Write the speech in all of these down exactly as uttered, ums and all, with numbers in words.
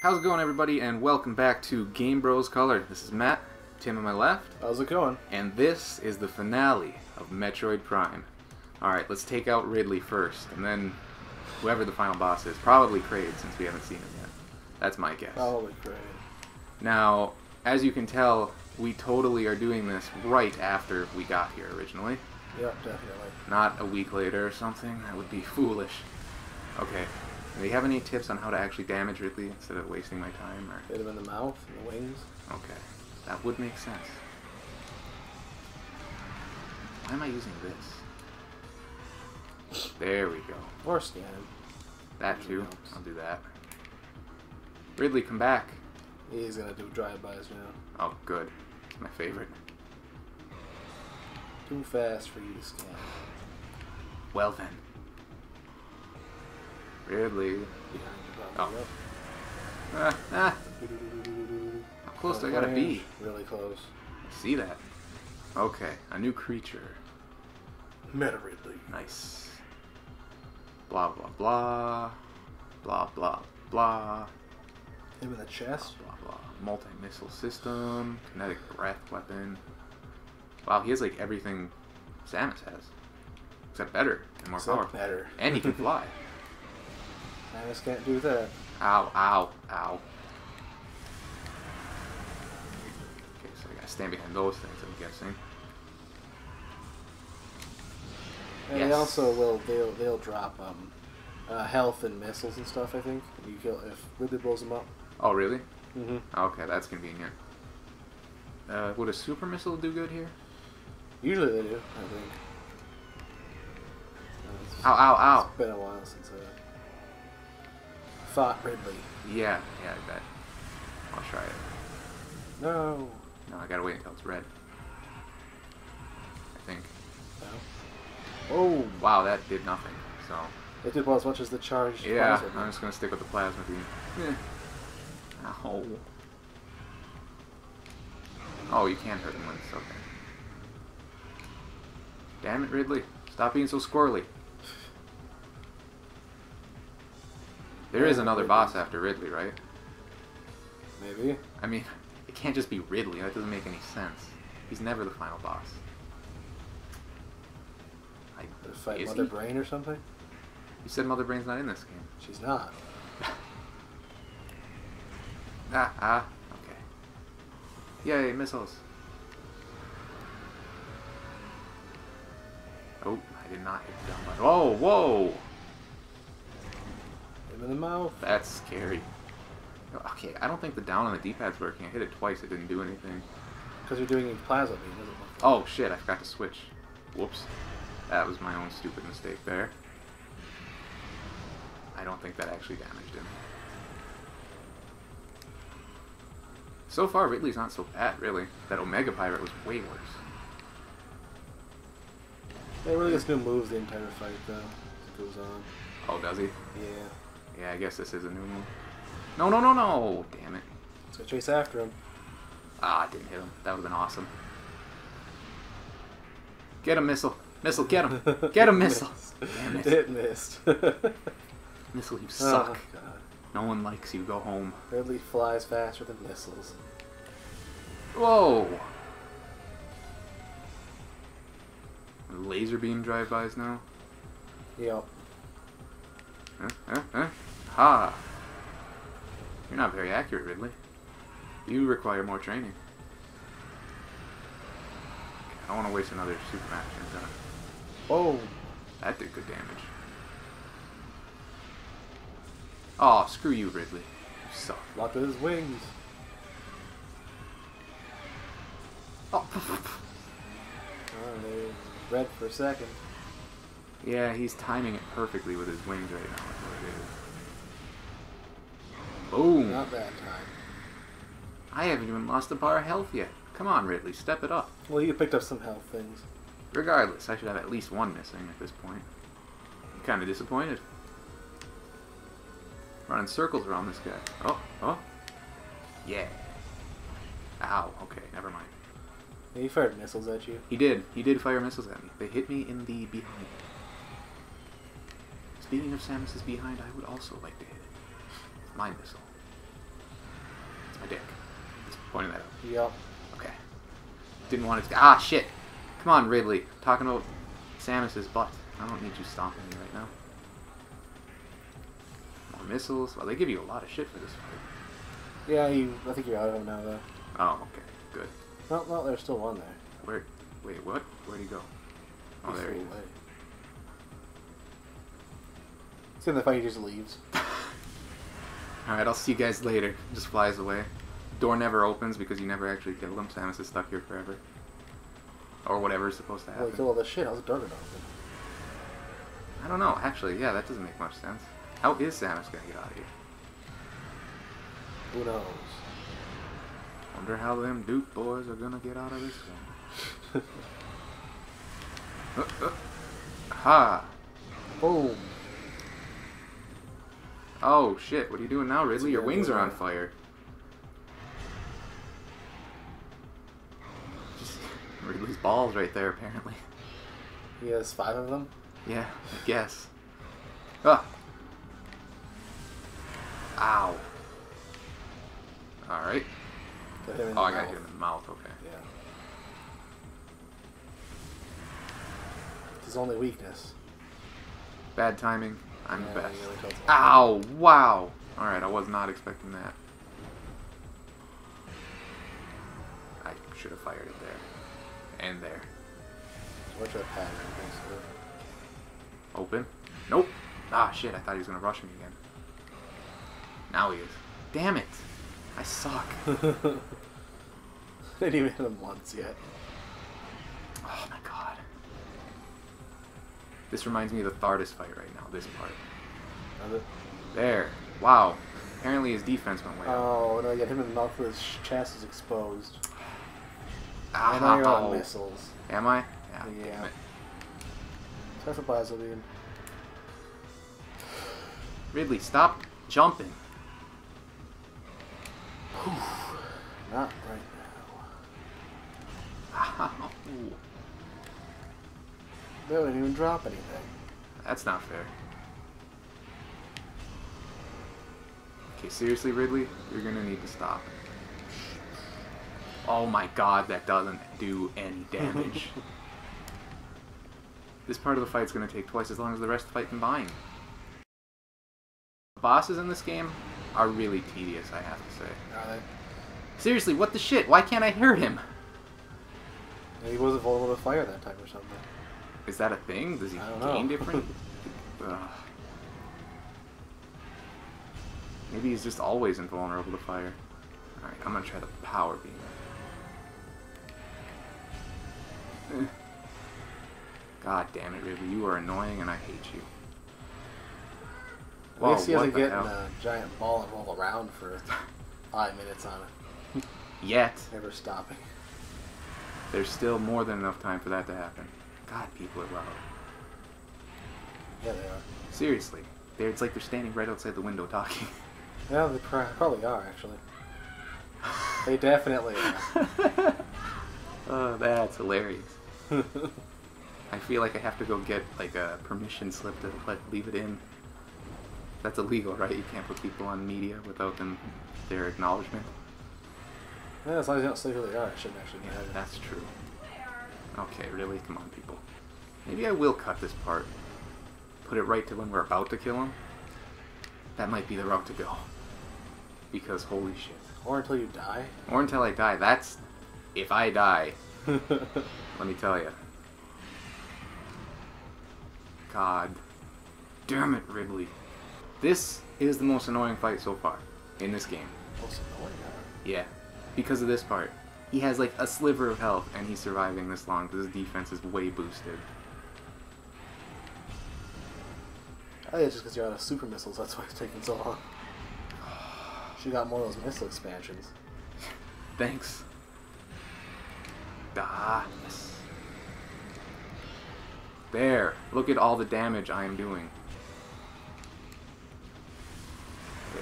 How's it going, everybody, and welcome back to Game Bros. Color. This is Matt, Tim on my left. How's it going? And this is the finale of Metroid Prime. Alright, let's take out Ridley first, and then whoever the final boss is. Probably Kraid, since we haven't seen him yet. That's my guess. Probably Kraid. Now, as you can tell, we totally are doing this right after we got here originally. Yep, definitely. Not a week later or something. That would be foolish. Okay. Do you have any tips on how to actually damage Ridley instead of wasting my time? Or hit him in the mouth and the wings. Okay. That would make sense. Why am I using this? There we go. Or scan him. That too. I'll do that. Ridley, come back. He's gonna do drive-bys now. Oh, good. It's my favorite. Too fast for you to scan. Well then. Ridley. Oh. Ah, ah. How close do I gotta be? Really close. I see that. Okay, a new creature. Meta Ridley. Nice. Blah, blah, blah. Blah, blah, blah. Him in the chest? Blah, blah, blah. Multi-missile system. Kinetic breath weapon. Wow, he has like everything Samus has. Except better and more powerful. Except better. And he can fly. I just can't do that. Ow, ow, ow. Okay, so I gotta stand behind those things, I'm guessing. And yes. They also will, they'll, they'll drop um, uh, health and missiles and stuff, I think. You kill, if Ridley blows them up. Oh, really? Mm-hmm. Okay, that's convenient. Uh, would a super missile do good here? Usually they do, I think. Uh, ow, ow, ow. It's been a while since I... Uh, Thought Ridley. Yeah, yeah, I bet. I'll try it. No. No, I gotta wait until it's red. I think. No. Oh. Wow, that did nothing. So. It did well as much as the charge. Yeah, plasma. I'm just gonna stick with the plasma beam. Yeah. Ow. Oh, you can hurt him when it's okay. Damn it, Ridley! Stop being so squirrely. There is another boss after Ridley, right? Maybe. I mean, it can't just be Ridley. That doesn't make any sense. He's never the final boss. I, fight Mother Brain or something? You said Mother Brain's not in this game. She's not. ah, ah. Okay. Yay, missiles. Oh, I did not hit the dumb button. Oh, whoa! In the mouth. That's scary. Okay, I don't think the down on the D-pad's working. I hit it twice, it didn't do anything. Because you're doing a plasma beam, doesn't it? Oh shit, I forgot to switch. Whoops. That was my own stupid mistake there. I don't think that actually damaged him. So far, Ridley's not so bad, really. That Omega Pirate was way worse. They really just do moves the entire fight, though. As it goes on. Oh, does he? Yeah. Yeah, I guess this is a new move. No, no, no, no! Damn it. Let's go chase after him. Ah, I didn't hit him. That would have been awesome. Get him, missile. Missile, get him. Get him, missile. Damn it. It missed. Missile, you suck. Oh, God. No one likes you. Go home. Ridley flies faster than missiles. Whoa! Laser beam drive-bys now? Yep. Huh? Huh? Huh? Ha! You're not very accurate, Ridley. You require more training. Okay, I don't want to waste another super action gun. Oh! That did good damage. Aw, oh, screw you, Ridley. You suck. Locked with his wings. Oh! Oh, they red for a second. Yeah, he's timing it perfectly with his wings right now. That's what it is. Boom! Not that time. I haven't even lost a bar of health yet. Come on, Ridley, step it up. Well, you picked up some health things. Regardless, I should have at least one missing at this point. I'm kind of disappointed. Running circles around this guy. Oh, oh. Yeah. Ow, okay, never mind. He fired missiles at you. He did. He did fire missiles at me. They hit me in the behind. Speaking of Samus's behind, I would also like to hit it. It's my missile. my dick. Just pointing that out. Yep. Okay. Didn't want it to... Ah, shit! Come on, Ridley. Talking about Samus's butt. I don't need you stomping me right now. More missiles. Well, they give you a lot of shit for this fight. Yeah, you, I think you're out of them now, though. Oh, okay. Good. No, no, there's still one there. Where? Wait, what? Where'd he go? Oh, he's there he is. It's in the fight, he just leaves. Alright, I'll see you guys later. Just flies away. Door never opens because you never actually killed him. Samus is stuck here forever. Or whatever is supposed to happen. Well, you killed all this shit. How's the door open? I don't know. Actually, yeah, that doesn't make much sense. How is Samus gonna get out of here? Who knows? Wonder how them Duke boys are gonna get out of this one. uh, uh. Ha! Boom! Oh shit, what are you doing now, Ridley? Your wings are on fire. Just Ridley's balls right there, apparently. He has five of them? Yeah, I guess. Ah! Ow. Alright. Oh, I mouth. Gotta get him in the mouth, okay. Yeah. It's his only weakness. Bad timing. I'm yeah, the best. Really ow! Wow! Alright, I was not expecting that. I should have fired it there. And there. Watch that pattern. Open. Nope! Ah, shit, I thought he was gonna rush me again. Now he is. Damn it! I suck. I didn't even hit him once yet. Oh my god. This reminds me of the Thardus fight right now, this part. Another? There. Wow. Apparently his defense went way up. Oh, no, I got him in the mouth with his chest is exposed. Ah, and now you're on missiles. Am I? Yeah. Yeah. Tessa Plaza, dude. Ridley, stop jumping. Not right now. Ooh. They didn't even drop anything. That's not fair. Okay, seriously, Ridley? You're gonna need to stop. Oh my god, that doesn't do any damage. This part of the fight's gonna take twice as long as the rest of the fight combined. The bosses in this game are really tedious, I have to say. Are they? Seriously, what the shit? Why can't I hurt him? He wasn't vulnerable to fire that time or something. Is that a thing? Does he gain different? Ugh. Maybe he's just always invulnerable to fire. Alright, I'm gonna try the power beam. God damn it, Ridley. You are annoying and I hate you. At least he hasn't getting a giant ball and roll around for five minutes on it. Yet. Never stopping. There's still more than enough time for that to happen. God, people are loud. Yeah, they are. Seriously. They're, it's like they're standing right outside the window talking. Yeah, they pr probably are, actually. They definitely are. Oh, that's hilarious. I feel like I have to go get like a permission slip to let, leave it in. That's illegal, right? You can't put people on media without them, their acknowledgement. Yeah, as long as you don't say who they are, it shouldn't actually matter. Yeah, that's true. Okay, really? Come on, people. Maybe I will cut this part. Put it right to when we're about to kill him. That might be the route to go. Because holy shit. Or until you die? Or until I die. That's... If I die. Let me tell you. God. Damn it, Ridley. This is the most annoying fight so far in this game. Most annoying? Yeah, because of this part. He has like a sliver of health and he's surviving this long because his defense is way boosted. I think it's just because you're out of super missiles, that's why it's taking so long. She got more of those missile expansions. Thanks. Ah, yes. There, look at all the damage I am doing.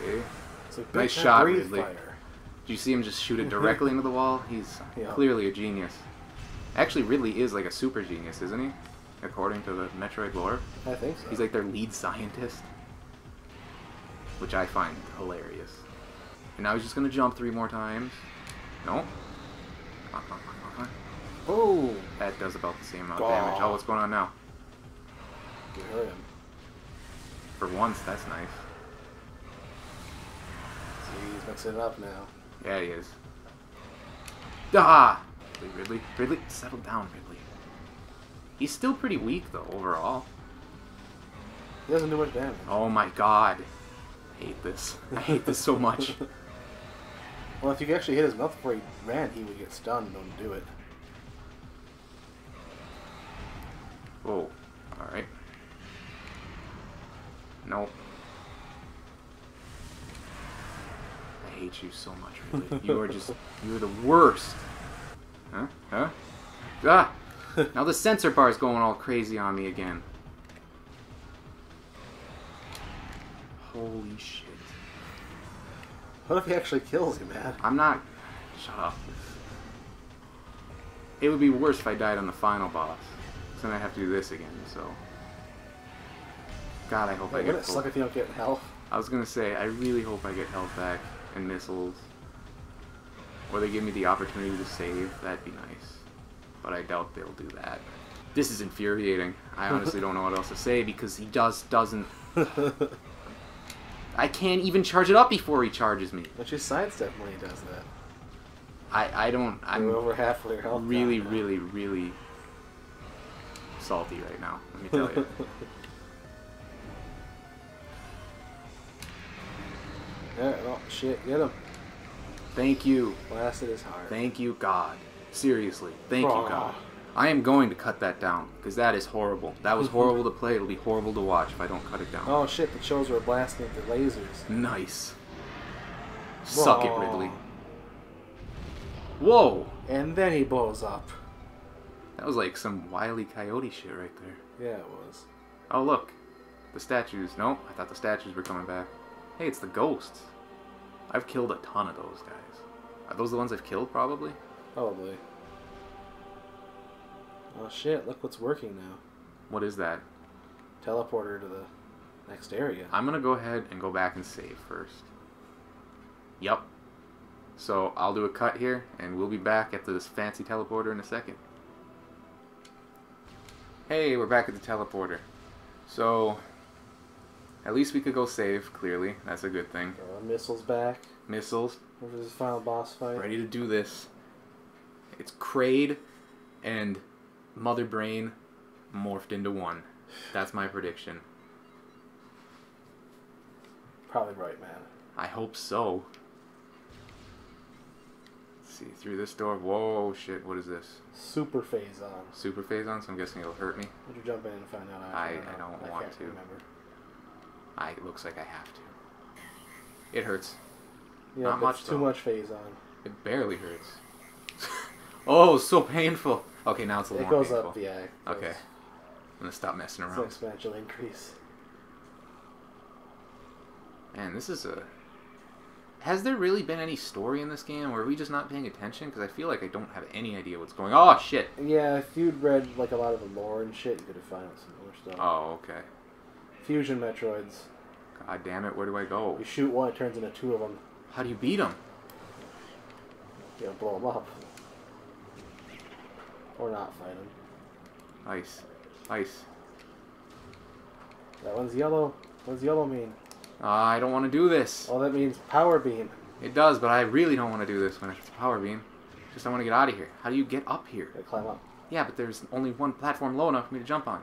Okay. Like, nice shot, Ridley. Fire. Did you see him just shoot it directly into the wall? He's yeah. clearly a genius. Actually, Ridley is like a super genius, isn't he? According to the Metroid lore. I think so. He's like their lead scientist. Which I find hilarious. And now he's just going to jump three more times. No. Oh! That does about the same amount of damage. Oh, what's going on now? You hurt him. For once, that's nice. See, he's mixing it up now. Yeah, he is. Ah! Ridley, Ridley, Ridley, settle down, Ridley. He's still pretty weak, though, overall. He doesn't do much damage. Oh my god. I hate this. I hate this so much. Well, if you could actually hit his mouth before he ran, he would get stunned. Don't do it. Oh, alright. Nope. I hate you so much, Ridley. You are just... You're the worst. Huh? Huh? Ah! Now the sensor bar is going all crazy on me again. Holy shit. What if he actually kills you, man? I'm not... Shut up. It would be worse if I died on the final boss. Then I have to do this again, so... God, I hope yeah, I get health. It suck if you don't get health? I was gonna say, I really hope I get health back, and missiles. Or they give me the opportunity to save, that'd be nice. But I doubt they'll do that. This is infuriating. I honestly don't know what else to say, because he just doesn't... I can't even charge it up before he charges me. But you sidestep when he does that. I, I don't... I'm You're over half of your health really, down, really, really, really... salty right now, let me tell you. Yeah, oh shit, get him. Thank you. Blasted his heart. Thank you, God. Seriously, thank oh. you, God. I am going to cut that down, because that is horrible. That was horrible to play, it'll be horrible to watch if I don't cut it down. Oh shit, the Chozo are blasting at the lasers. Nice. Whoa. Suck it, Ridley. Whoa! And then he blows up. That was like some Wile E. Coyote shit right there. Yeah, it was. Oh, look. The statues. No, I thought the statues were coming back. Hey, it's the ghosts. I've killed a ton of those guys. Are those the ones I've killed, probably? Probably. Oh, shit. Look what's working now. What is that? Teleporter to the next area. I'm going to go ahead and go back and save first. Yep. So, I'll do a cut here, and we'll be back at this fancy teleporter in a second. Hey, we're back at the teleporter. So, at least we could go save, clearly. That's a good thing. Uh, missiles back. Missiles. What is this final boss fight? Ready to do this. It's Kraid and Mother Brain morphed into one. That's my prediction. Probably right, man. I hope so. See through this door. Whoa, shit! What is this? Super phase on. Super phase on. So I'm guessing it'll hurt me. Would you jump in and find out? I I, I don't I want to. Remember. I it looks like I have to. It hurts. Yeah, not much. It's too much phase on. It barely hurts. Oh, so painful. Okay, now it's a little more painful. It goes up. Yeah. It goes. Okay. I'm gonna stop messing around. It's an exponential increase. Man, this is a. Has there really been any story in this game, or are we just not paying attention? Because I feel like I don't have any idea what's going on. Oh, shit! Yeah, if you'd read, like, a lot of the lore and shit, you could have found some more stuff. Oh, okay. Fusion Metroids. God damn it, where do I go? You shoot one, it turns into two of them. How do you beat them? You gotta blow them up. Or not fight them. Ice. Ice. That one's yellow. What does yellow mean? Uh, I don't want to do this. Well, that means power beam. It does, but I really don't want to do this when it's a power beam. Just I want to get out of here. How do you get up here? You climb up. Yeah, but there's only one platform low enough for me to jump on.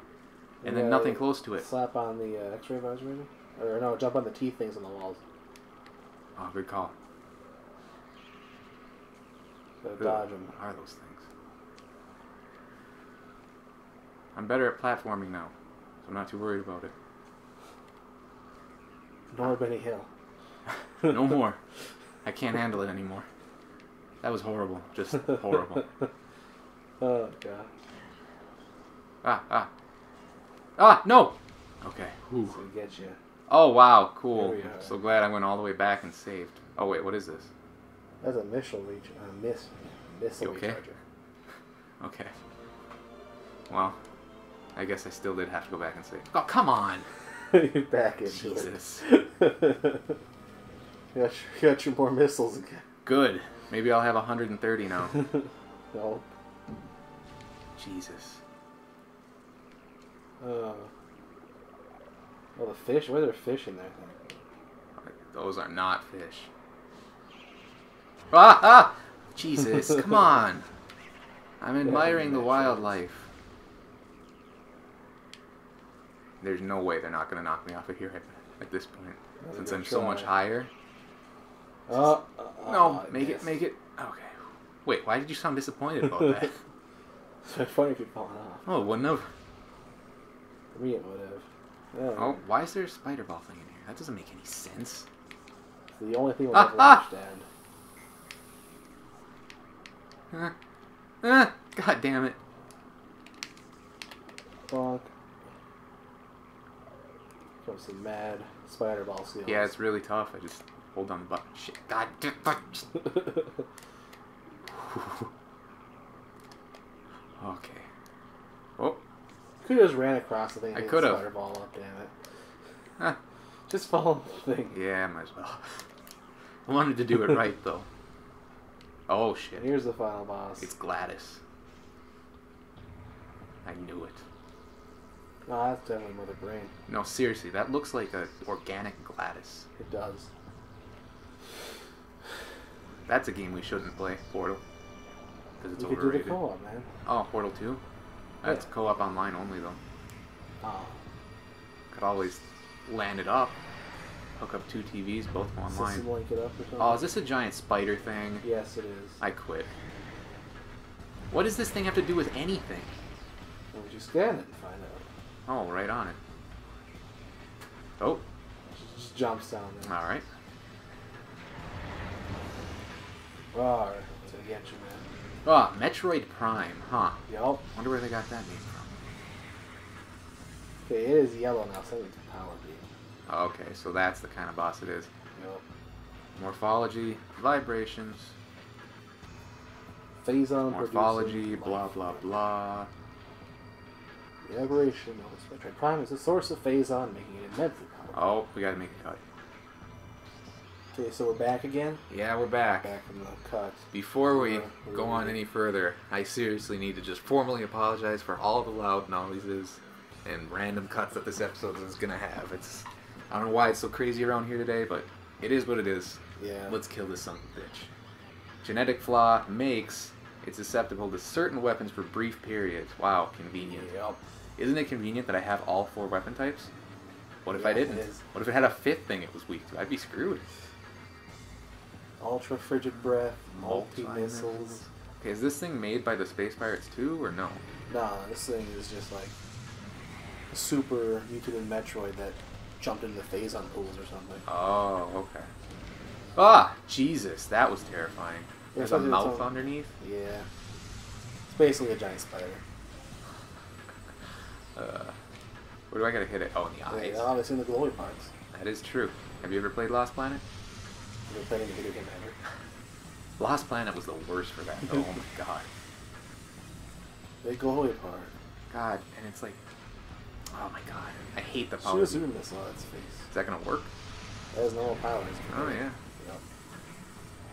And yeah, then nothing close to it. Slap on the uh, x-ray visor, maybe? Or no, jump on the teeth things on the walls. Oh, good call. So dodge them. What are those things? I'm better at platforming now, so I'm not too worried about it. Nor Benny Hill. No more. I can't handle it anymore. That was horrible. Just horrible. Oh, God. Ah, ah. Ah, no! Okay. Ooh. So we get you. Oh, wow. Cool. I'm so glad I went all the way back and saved. Oh, wait. What is this? That's a missile recharger. A miss missile okay? recharger. Okay. Well, I guess I still did have to go back and save. Oh, come on! Back into Jesus. It. You got your, you got your more missiles again. Good. Maybe I'll have one hundred thirty now. No. Jesus. Uh, well, the fish. Why are there fish in there? Those are not fish. Ah! Ah! Jesus, come on. I'm admiring yeah, the wildlife. There's no way they're not going to knock me off of here at, at this point. That's since I'm so much higher. Uh, uh, no, make it, make it. Okay. Wait, why did you sound disappointed about that? It's so funny if you're falling off. Oh, wouldn't have. I mean, it would have. Yeah. Oh, why is there a spider ball thing in here? That doesn't make any sense. It's the only thing we'll ah, ever ah! understand. Uh, uh, God damn it. Bonk. Obviously mad spider ball seals. Yeah, it's really tough. I just hold on the button. Shit. God damn it. Okay. Oh. Could have just ran across the thing. I could have. Spider ball up, damn it. Huh. Just follow the thing. Yeah, might as well. I wanted to do it right, though. Oh shit! And here's the final boss. It's Gladys. I knew it. No, oh, that's definitely Mother Brain. No, seriously, that looks like a organic Gladys. It does. That's a game we shouldn't play, Portal, because it's you overrated. You could do the co-op, man. Oh, Portal two. That's yeah. co-op online only, though. Oh. Could always land it up. Hook up two T Vs, both online. Is link it up or oh, is this a giant spider thing? Yes, it is. I quit. What does this thing have to do with anything? Well, just scan it and find out. Oh, right on it. Oh. It just jumps down there. All right. All right. So get you, man. Ah, oh, Metroid Prime, huh? Yup. Wonder where they got that name from. Okay, it is yellow now, so it's power beam. Okay, so that's the kind of boss it is. Yep. Morphology, vibrations, phase on morphology, blah blah blah. The aberration of Metroid Prime is the source of phase on, making it immensely powerful. Oh, we gotta make a cut. Okay, so we're back again? Yeah, we're back. Back from the cut. Before we go on any further, I seriously need to just formally apologize for all the loud noises and random cuts that this episode is gonna have. It's I don't know why it's so crazy around here today, but it is what it is. Yeah. Let's kill this son of a bitch. Genetic flaw makes it susceptible to certain weapons for brief periods. Wow, convenient. Yep. Isn't it convenient that I have all four weapon types? What if yeah, I didn't? It is. What if it had a fifth thing it was weak to? I'd be screwed. Ultra frigid breath, multi missiles. Okay, is this thing made by the Space Pirates too, or no? No, this thing is just like super YouTube and Metroid that jumped into the phase on pools or something. Oh, okay. Ah, Jesus, that was terrifying. Yeah, there's a mouth underneath? Yeah. It's basically a giant spider. Uh, where do I gotta hit it? Oh, in the eyes. Yeah, it's in the glowy parts. That is true. Have you ever played Lost Planet? Have you ever played any video game ever? Lost Planet was the worst for that, though. Oh my god. The glowy part. God, and it's like... Oh my god. I hate the power. She was doing this on its face. Is that gonna work? That is normal power. Oh yeah. Yep.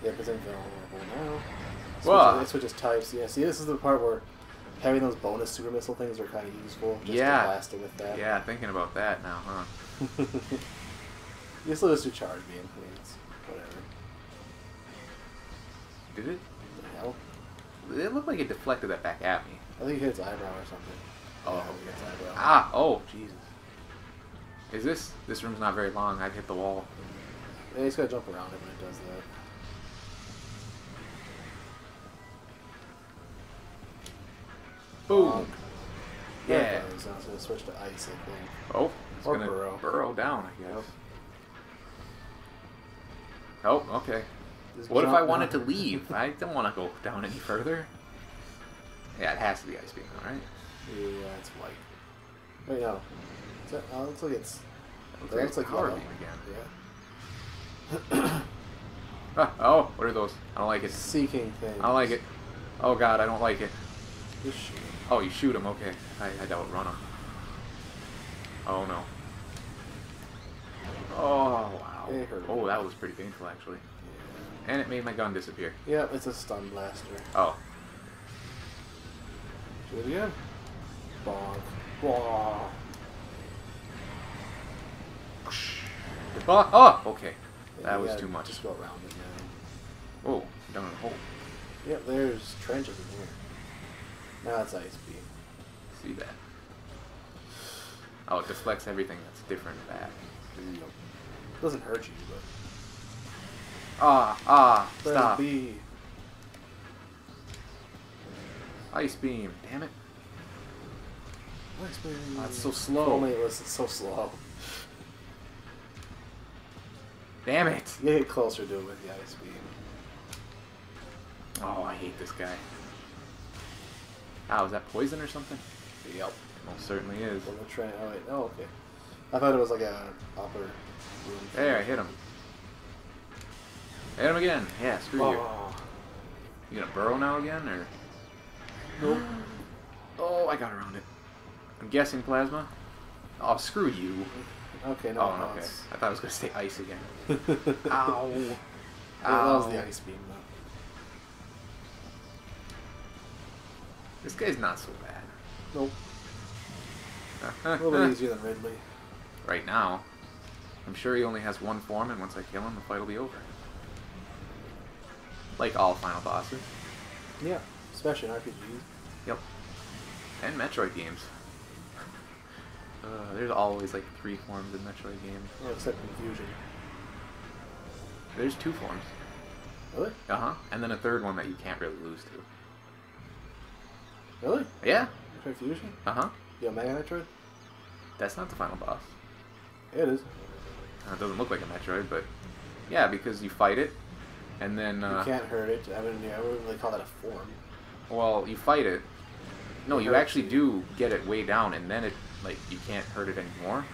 Yeah, because I'm feeling horrible now. Switches, it switches types. Yeah, see, this is the part where having those bonus super missile things are kind of useful. Just yeah. to blast it with that. Yeah, thinking about that now, huh? You still just do charge beam, please. Whatever. Did it? What the hell? It looked like it deflected that back at me. I think it hit its eyebrow or something. Oh, yeah, ah, oh, Jesus. Is this... This room's not very long. I'd hit the wall. Yeah, he's got to jump around it when it does that. Boom. Um, yeah. It's going to switch to ice, I think. Oh, it's going to burrow. burrow down, I guess. Yep. Oh, okay. Just what if I wanted down. to leave? I don't want to go down any further. Yeah, it has to be ice beam, alright? Yeah, it's white. Wait, no. It uh, looks like it's... It looks like power beam again. Yeah. ah, oh, what are those? I don't like it. Seeking things. I don't like it. Oh god, I don't like it. You shoot him. Oh, you shoot him, okay. I, I doubt run him. Oh no. Oh, wow. It hurt. Oh, that was pretty painful, actually. Yeah. And it made my gun disappear. Yeah, it's a stun blaster. Oh. Do it again. Bonk. Bonk. Oh, okay. That yeah, was too much. Just go around it now. Oh, down in the hole. Yeah, there's trenches in here. Now it's ice beam. See that? Oh, it deflects everything that's different back. It doesn't hurt you, but... Ah, ah, Let stop. Be. Ice beam, damn it. Ice beam. Oh, it's so slow. If only it was so slow. Damn it! You get closer to it with the ice beam. Oh, I hate this guy. Ow, is that poison or something? Yep. Most certainly is. Well, trying, oh, wait. Oh, okay. I thought it was like a upper room. There, I hit him. I hit him again. Yeah, screw oh. you. You gonna burrow now again, or? Nope. Oh, I got around it. I'm guessing plasma. Oh, screw you. Okay, no. Oh, okay. I thought I was gonna say ice again. Ow. Ow. That was the ice beam, though. This guy's not so bad. Nope. A little bit easier than Ridley. Right now. I'm sure he only has one form, and once I kill him, the fight will be over. Like all final bosses. Yeah, especially in R P Gs. Yep. And Metroid games. Uh, there's always like three forms in Metroid games. Yeah, except in Fusion. There's two forms. Really? Uh-huh. And then a third one that you can't really lose to. Really? Yeah. Metroid Fusion? Uh-huh. The Omega Metroid? That's not the final boss. It is. Uh, it doesn't look like a Metroid, but... Yeah, because you fight it, and then... Uh, you can't hurt it. I wouldn't, I wouldn't really call that a form. Well, you fight it. No, you, you actually it. do get it way down, and then it... Like, you can't hurt it anymore.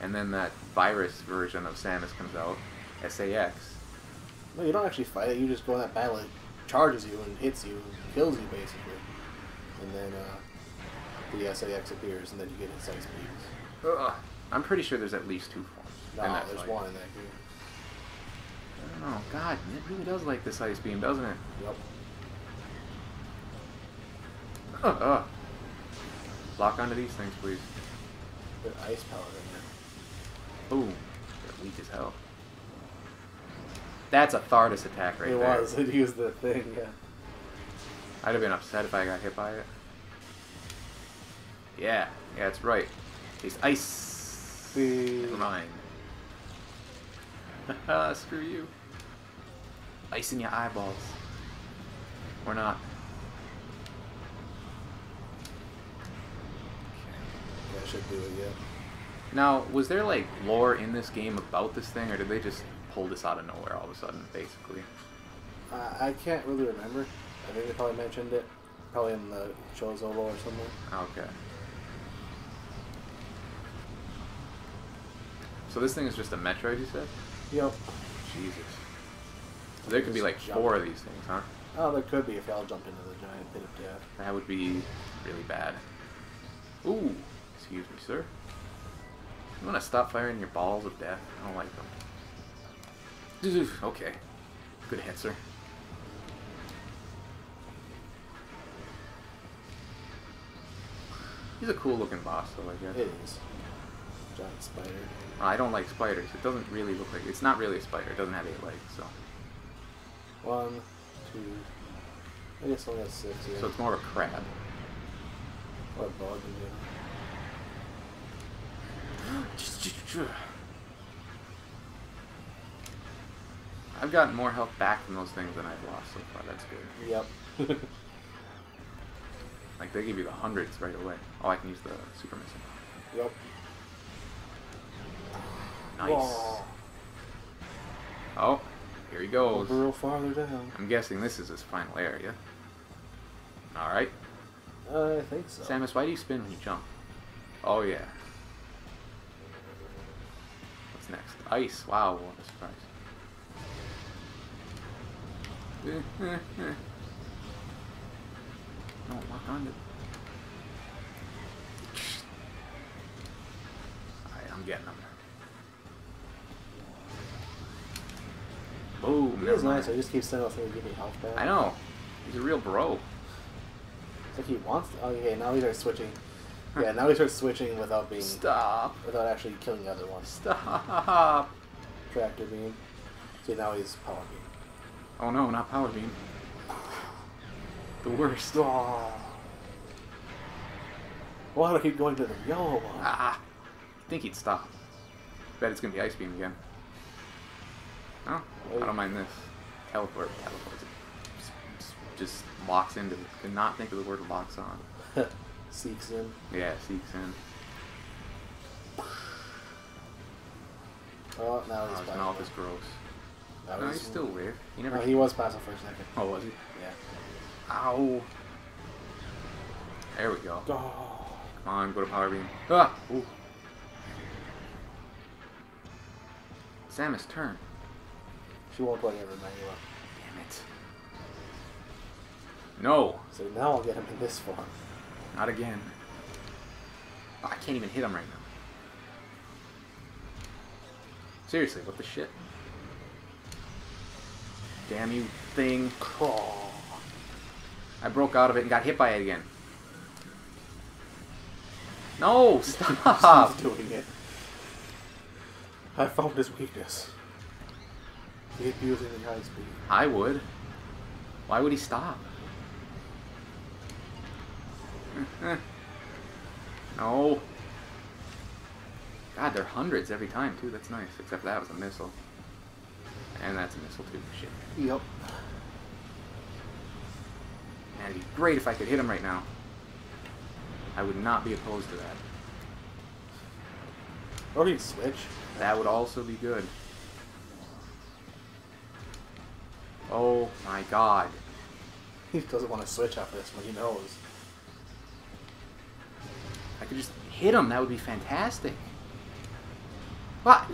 And then that virus version of Samus comes out. S A X. No, you don't actually fight it. You just go in that battle. It charges you and hits you and kills you, basically. And then, uh... the S A X appears, and then you get its ice beams. Uh, I'm pretty sure there's at least two forms. No, nah, there's fight. one in that game. I don't know. God, it really does like this ice beam, doesn't it? Yep. Uh, uh. Lock onto these things, please. They're ice powered in there. Ooh. They're weak as hell. That's a Thardus attack right it there. It was. It used the thing, yeah. I'd have been upset if I got hit by it. Yeah, yeah, that's right. It's ice. Never mind. Haha, screw you. Ice in your eyeballs. Or not. Yeah, I should do it, yeah. Now, was there, like, lore in this game about this thing, or did they just pull this out of nowhere all of a sudden, basically? Uh, I can't really remember. I think they probably mentioned it. Probably in the Chozo lore or something. Okay. So this thing is just a Metroid, you said? Yep. Jesus. So there could be like four of these things, huh? Oh, there could be if y'all jumped into the giant pit of death. That would be really bad. Ooh! Excuse me, sir. You want to stop firing your balls of death? I don't like them. Okay. Good hit, sir. He's a cool looking boss, though, I guess. It is. Giant spider. I don't like spiders. It doesn't really look like... It's not really a spider. It doesn't have eight legs, so... One, two... I guess only has six, yeah. So it's more of a crab. Or a bug, yeah. I've gotten more health back from those things than I've lost so far. That's good. Yep. Like, they give you the hundreds right away. Oh, I can use the super missile. Yep. Nice. Whoa. Oh, here he goes. We're real farther down. I'm guessing this is his final area. Alright. Uh, I think so. Samus, why do you spin when you jump? Oh, yeah. What's next? Ice. Wow, what a surprise. No, lock on it. Alright, I'm getting them. He is nice. I just keep saying, "I'll give me health back." I know. He's a real bro. It's like he wants. To. Oh, okay. Now he starts switching. Yeah. Now he starts switching without being. Stop. Without actually killing the other one. Stop. Tractor beam. See, now he's power beam. Oh no! Not power beam. The worst. Oh. Why do I keep going to the yellow one? Ah, I think he'd stop. Bet it's gonna be ice beam again. No, I don't mind this. Teleport, teleports. Just, just, just locks into. Could not think of the word locks on. Seeks in. Yeah, seeks in. Oh, now he's. Oh, his mouth is gross. That no, was he's still weird. He never. No, he was passive for a second. Oh, was he? Yeah. Ow. There we go. Oh. Come on, go to power beam. Ah. Ooh. Samus, turn. She won't play every manual. Damn it. No. So now I'll get him in this form. Not again. Oh, I can't even hit him right now. Seriously, what the shit? Damn you thing. Crawl. I broke out of it and got hit by it again. No, stop doing it. I found his weakness. He'd be using the high speed. I would. Why would he stop? No. God, they're hundreds every time too. That's nice. Except that was a missile. And that's a missile too. Shit. Yep. Man, it'd be great if I could hit him right now. I would not be opposed to that. Or he'd switch. That would also be good. Oh my god. He doesn't want to switch after this one, he knows. I could just hit him, that would be fantastic. What?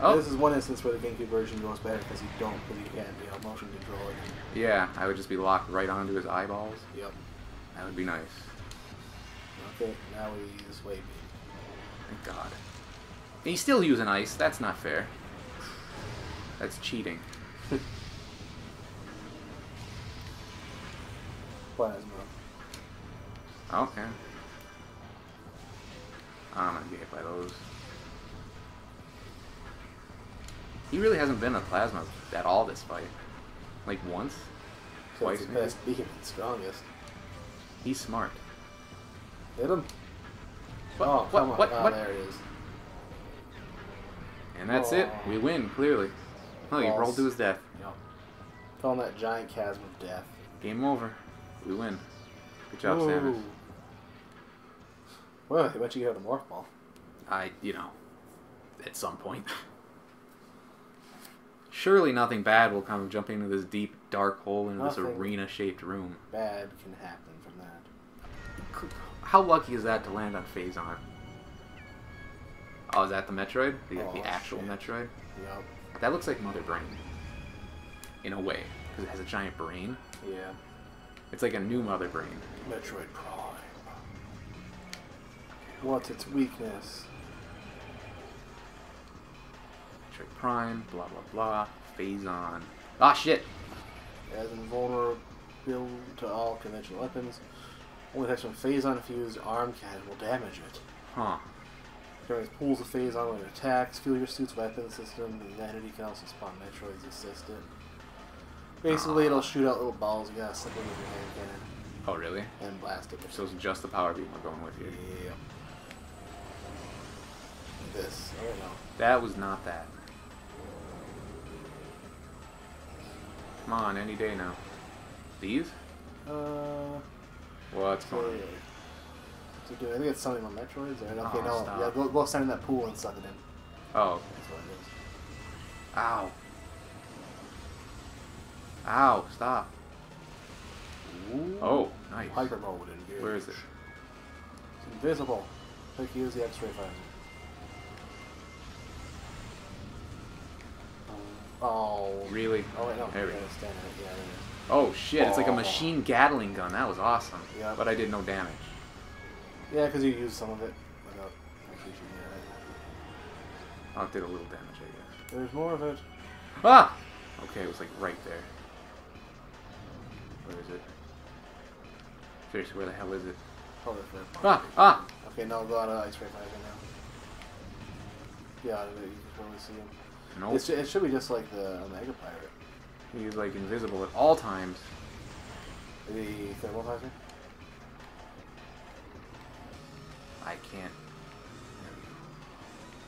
Oh. This is one instance where the GameCube version goes better because you don't really can be on motion control. Yeah, I would just be locked right onto his eyeballs. Yep. That would be nice. Okay, now he's way big. Thank god. And he's still using ice, that's not fair. That's cheating. Plasma. Okay. I'm gonna get hit by those. He really hasn't been a plasma at all this fight. Like once? Twice maybe? He's the strongest. He's smart. Hit him. What, oh, what, what, what, oh, what? There it is. And that's oh. it. We win, clearly. Look, he rolled to his death. Yep. Fell in that giant chasm of death. Game over. We win. Good job, Ooh. Samus. Well, I bet you got a morph ball. I, you know, at some point. Surely nothing bad will come jumping into this deep, dark hole into nothing this arena-shaped room. Bad can happen from that. How lucky is that to land on Phazon? Oh, is that the Metroid? The, oh, the actual shit. Metroid? Yep. That looks like Mother Brain. In a way. Because it has a giant brain. Yeah. It's like a new Mother Brain. Metroid Prime. What's its weakness? Metroid Prime, blah, blah, blah. Phazon. Ah, shit! As invulnerable to all conventional weapons, only has some Phazon-fused arm cannon will damage it. Huh. There is pools of Phazon when it attacks. Fuel your suit's weapon system. The entity can also spawn Metroids assistant. Basically, uh, it'll shoot out little balls. You gotta slip them with your hand cannon. Oh, really? And blast it. So it's just the power beam we're going with here. Yeah. This. I don't know. That was not that. Come on, any day now. These? Uh. What's going on? I think it's something on Metroids. Or, okay, oh, no. Stop. Yeah, we'll, we'll send in that pool and suck it in. Oh. That's what it is. Ow. Ow, stop. Ooh. Oh, nice. Hyper mode in here. Where is it? It's invisible. Click use the X-ray finder. Oh. Really? Oh, wait, no. There we go. Yeah, there it is. Oh, shit. Oh. It's like a machine Gatling gun. That was awesome. Yeah. But I did no damage. Yeah, because you used some of it without actually shooting it. Oh, it did a little damage, I guess. There's more of it. Ah! Okay, it was like right there. Where is it? Seriously, where the hell is it? Hold it for a ah! ah! Okay, no, go out of ice right now. Get out of it, you can totally see him. Nope. It's, it should be just like the Omega Pirate. He's like invisible at all times. The thermalizer? I can't.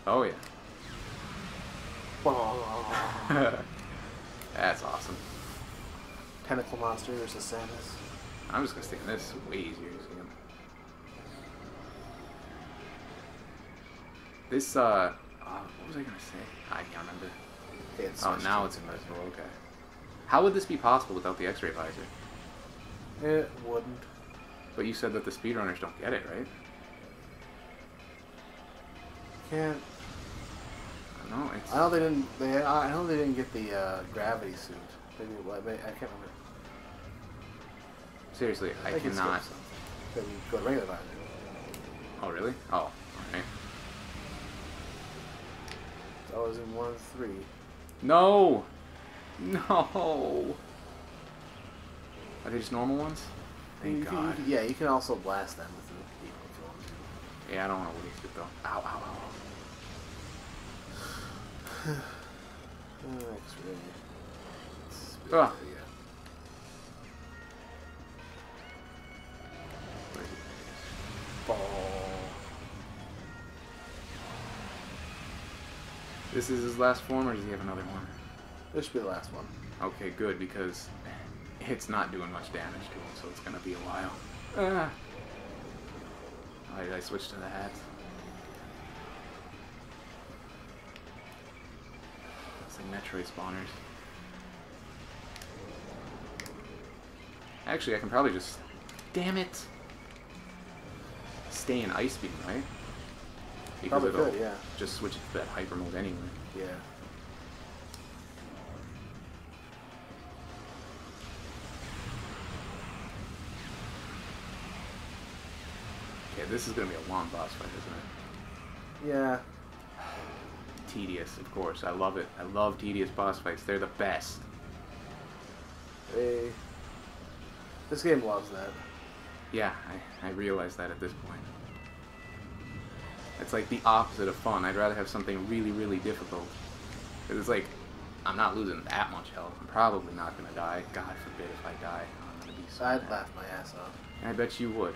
Oh yeah. Oh. That's awesome. Tentacle monster versus Samus. I'm just gonna stick in this. Way easier to see him. This uh, uh, what was I gonna say? I can't remember. It's oh, now it's invisible. Okay. How would this be possible without the X-ray visor? It wouldn't. But you said that the speedrunners don't get it, right? Can't. I know. It's... I know they didn't. They. I know they didn't get the uh, gravity suit. Maybe I can't remember. Seriously, I, I cannot. Then go to regular visor. Oh really? Oh, all right. It's always in one of three. No. No. Are they just normal ones? Thank you God. Can, you, yeah, you can also blast them with the people if you want to. Yeah, I don't want to waste it though. Ow, ow, ow. X-ray. Ah. Ball. This is his last form, or does he have another one? This should be the last one. Okay, good, because it's not doing much damage to him, so it's going to be a while. Ah. Why did I switch to the hat? It's like Metroid spawners. Actually, I can probably just... Damn it! Stay in ice beam, right? Because probably it'll could, yeah. Just switch it to that hyper mode anyway. Yeah. This is going to be a long boss fight, isn't it? Yeah. Tedious, of course. I love it. I love tedious boss fights. They're the best. They... This game loves that. Yeah, I, I realize that at this point. It's like the opposite of fun. I'd rather have something really, really difficult. Because it's like, I'm not losing that much health. I'm probably not going to die. God forbid if I die. I'm going to be so I'd mad. Laugh my ass off. I bet you would.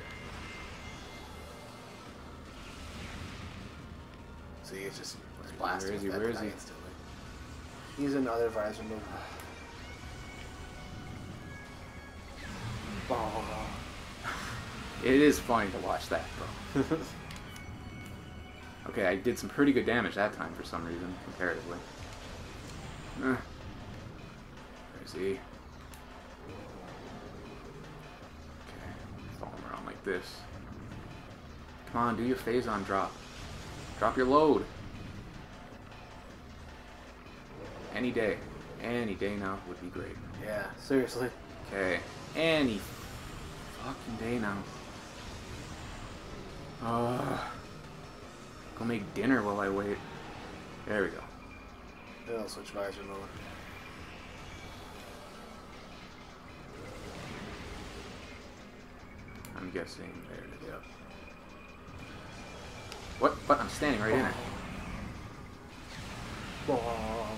See, it's just blasting. Where is he? Where is he? He's in other visor mode. It is funny to watch that, bro. Okay, I did some pretty good damage that time for some reason, comparatively. Where is he? Okay, follow him around like this. Come on, do your phase on drop. Drop your load. Any day. Any day now would be great. Yeah, seriously. Okay. Any fucking day now. Uh, go make dinner while I wait. There we go. Then I'll switch visor mode. I'm guessing there it is. Yep. What? But I'm standing right oh. in it. Oh.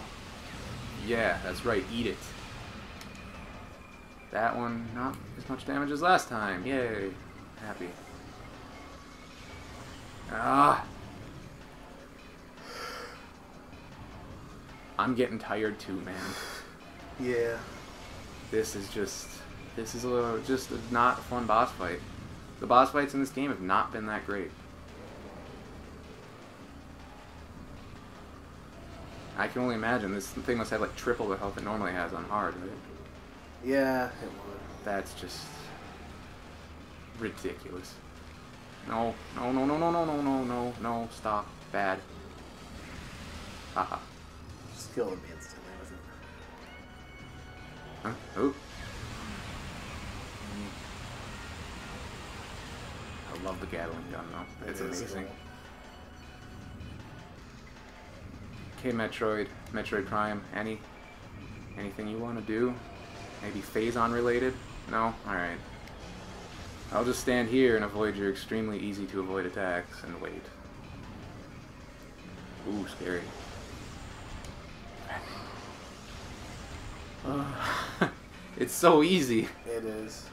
Yeah, that's right. Eat it. That one, not as much damage as last time. Yay. Happy. Ah. I'm getting tired too, man. Yeah. This is just... This is a little, just a not a fun boss fight. The boss fights in this game have not been that great. I can only imagine this thing must have like triple the health it normally has on hard, right? Yeah, it would. That's just ridiculous. No, no, no, no, no, no, no, no, no, no, stop. Bad. Haha. Just killed me instantly, wasn't it? Huh? Oh. I love the Gatling gun though. It's amazing. Metroid, Metroid Prime, any Anything you want to do? Maybe phase-on related? No? Alright. I'll just stand here and avoid your extremely easy-to-avoid attacks and wait. Ooh, scary. Uh, it's so easy. It is.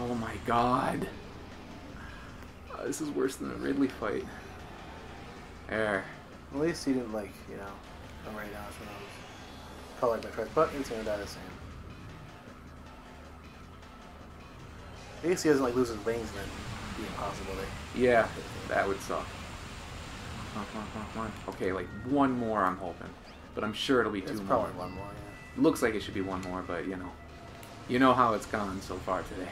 Oh my god. Uh, this is worse than a Ridley fight. There. At least he didn't, like, you know, I'm right now it's when I was colored by Christ, but it's gonna die the same. At least he doesn't, like, lose his wings, then it'd be impossible to... Yeah, that would suck. Okay, like, one more I'm hoping. But I'm sure it'll be two more. It's probably one more, yeah. Looks like it should be one more, but, you know. You know how it's gone so far today.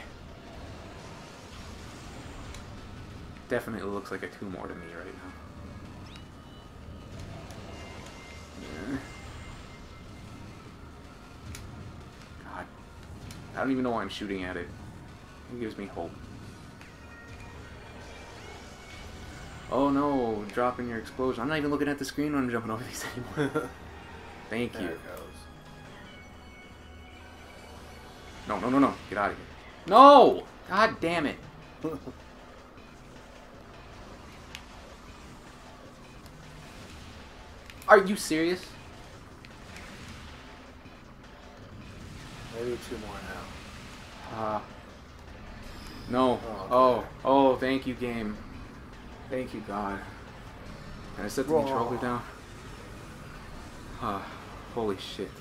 Definitely looks like a two more to me right now. God. I don't even know why I'm shooting at it. It gives me hope. Oh no, dropping your explosion. I'm not even looking at the screen when I'm jumping over these anymore. Thank there you. It goes. No, no, no, no. Get out of here. No! God damn it. Are you serious? Maybe two more now. Uh, no. Oh, oh, oh, thank you, game. Thank you, God. Can I set the Whoa. controller down? Uh, holy shit.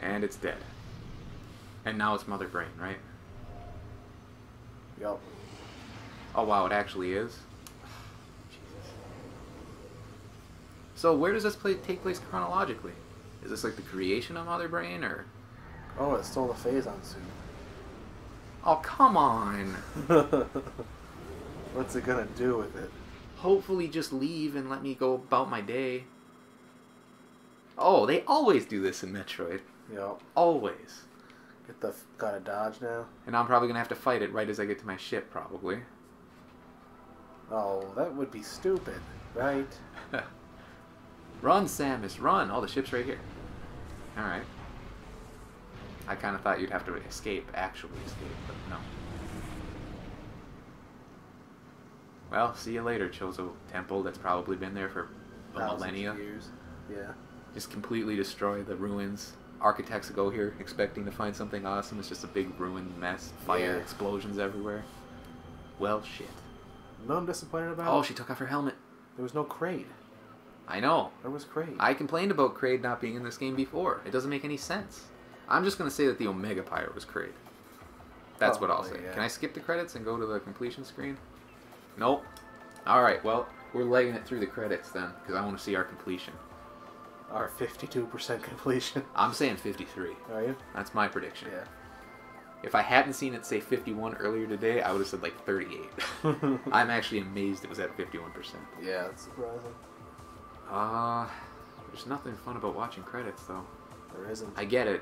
And it's dead. And now it's Mother Brain, right? Yup. Oh, wow, it actually is? So where does this play take place chronologically? Is this like the creation of Mother Brain, or...? Oh, it stole the phase-on suit. Oh, come on! What's it gonna do with it? Hopefully just leave and let me go about my day. Oh, they always do this in Metroid. Yep. Always. Get the... F gotta dodge now. And I'm probably gonna have to fight it right as I get to my ship, probably. Oh, that would be stupid, right? Run, Samus, run! All the ship's right here. Alright. I kind of thought you'd have to escape, actually escape, but no. Well, see you later, Chozo Temple that's probably been there for a Thousands millennia. Years. Yeah. Just completely destroy the ruins. Architects go here expecting to find something awesome. It's just a big ruined mess. Fire, yeah. Explosions everywhere. Well, shit. No, I'm disappointed about it. Oh, she took off her helmet. There was no Kraid. I know. There was Kraid. I complained about Kraid not being in this game before. It doesn't make any sense. I'm just going to say that the Omega Pirate was Kraid. That's Probably, what I'll say. Yeah. Can I skip the credits and go to the completion screen? Nope. Alright, well, we're legging it through the credits then, because I want to see our completion. Our fifty-two percent completion. I'm saying fifty-three. Are you? That's my prediction. Yeah. If I hadn't seen it say fifty-one earlier today, I would have said like thirty-eight. I'm actually amazed it was at fifty-one percent. Yeah, that's surprising. Uh, there's nothing fun about watching credits, though. There isn't. I get it.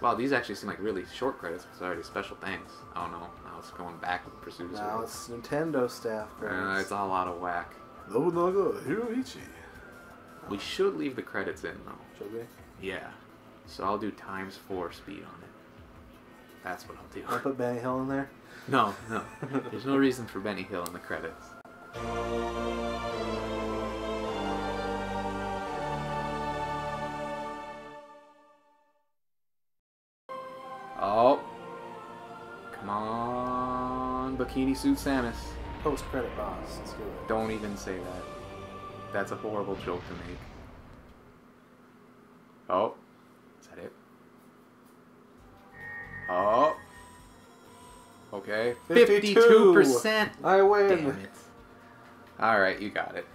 Wow, these actually seem like really short credits. It's already special thanks. Oh no, now it's going back with Pursuit. Now well. It's Nintendo staff credits. Uh, it's all out of whack. Nobunaga Hiroichi. We should leave the credits in, though. Should we? Yeah. So I'll do times four speed on it. That's what I'll do. I'll put Benny Hill in there? No, no. There's no reason for Benny Hill in the credits. Bikini Suit Samus. Post-credit boss. Let's do it. Don't even say that. That's a horrible joke to make. Oh. Is that it? Oh. Okay. fifty-two! fifty-two percent! I win! Damn it. Alright, you got it.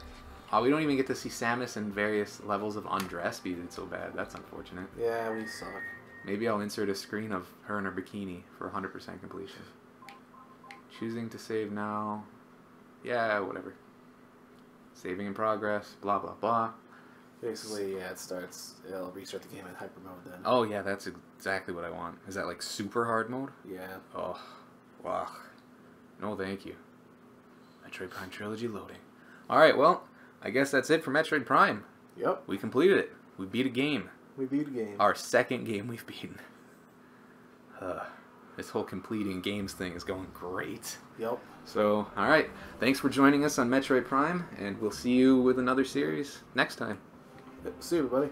Oh, we don't even get to see Samus in various levels of undress being so bad. That's unfortunate. Yeah, we suck. Maybe I'll insert a screen of her in her bikini for one hundred percent completion. Choosing to save now. Yeah, whatever. Saving in progress. Blah, blah, blah. Basically, yeah, it starts... It'll restart the game in hyper mode then. Oh, yeah, that's exactly what I want. Is that, like, super hard mode? Yeah. Oh, wow. No, thank you. Metroid Prime Trilogy loading. Alright, well, I guess that's it for Metroid Prime. Yep. We completed it. We beat a game. We beat a game. Our second game we've beaten. Uh, this whole completing games thing is going great. Yep. So, alright. Thanks for joining us on Metroid Prime, and we'll see you with another series next time. See you, everybody.